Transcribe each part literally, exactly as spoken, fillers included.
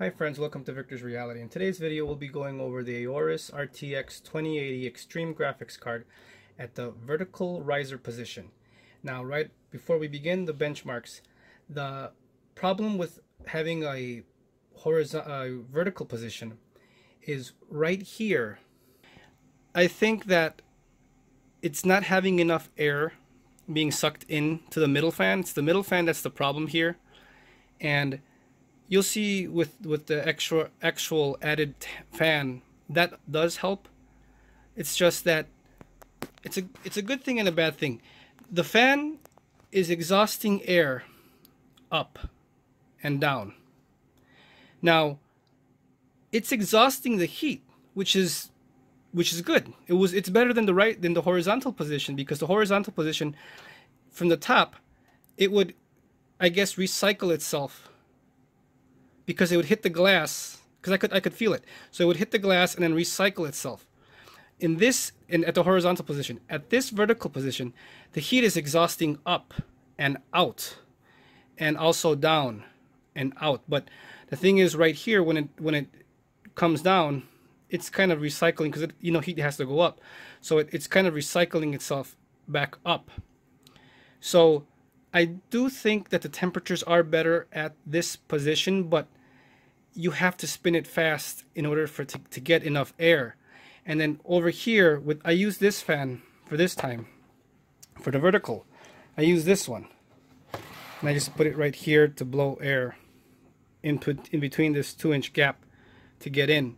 Hi friends, welcome to Victor's Reality. In today's video we'll be going over the Aorus R T X twenty eighty Extreme graphics card at the vertical riser position. Now right before we begin the benchmarks, the problem with having a horizontal uh, vertical position is right here. I think that it's not having enough air being sucked into the middle fan. It's the middle fan that's the problem here, and you'll see with, with the extra actual added fan, that does help. It's just that it's a, it's a good thing and a bad thing. The fan is exhausting air up and down. Now, it's exhausting the heat, which is which is good. It was it's better than the right than the horizontal position, because the horizontal position from the top, it would, I guess, recycle itself, because it would hit the glass, because I could I could feel it. So it would hit the glass and then recycle itself. In this, in, at the horizontal position, at this vertical position, the heat is exhausting up and out, and also down and out. But the thing is, right here, when it when it comes down, it's kind of recycling, because you know heat has to go up, so it, it's kind of recycling itself back up. So I do think that the temperatures are better at this position, but you have to spin it fast in order for it to, to get enough air. And then over here, with I use this fan for this time, for the vertical. I use this one, and I just put it right here to blow air in, put, in between this two inch gap to get in.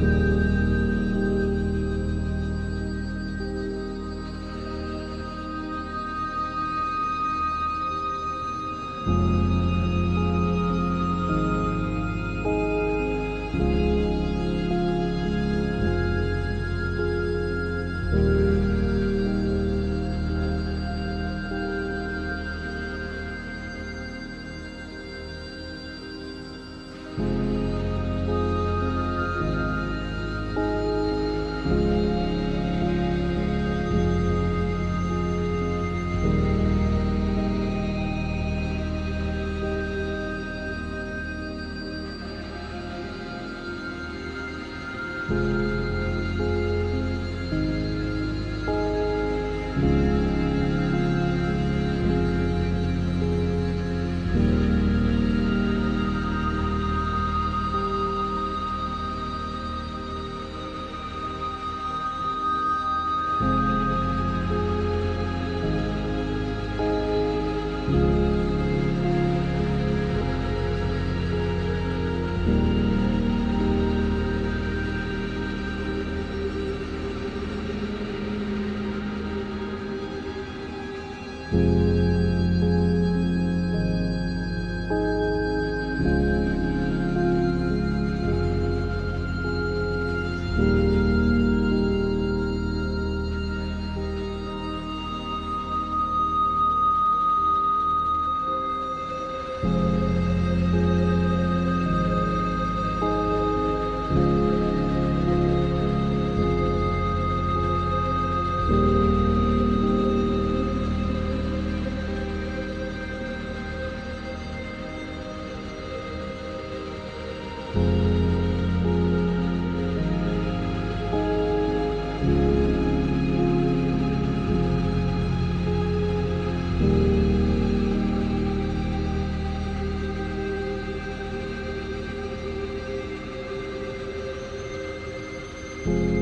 Thank you.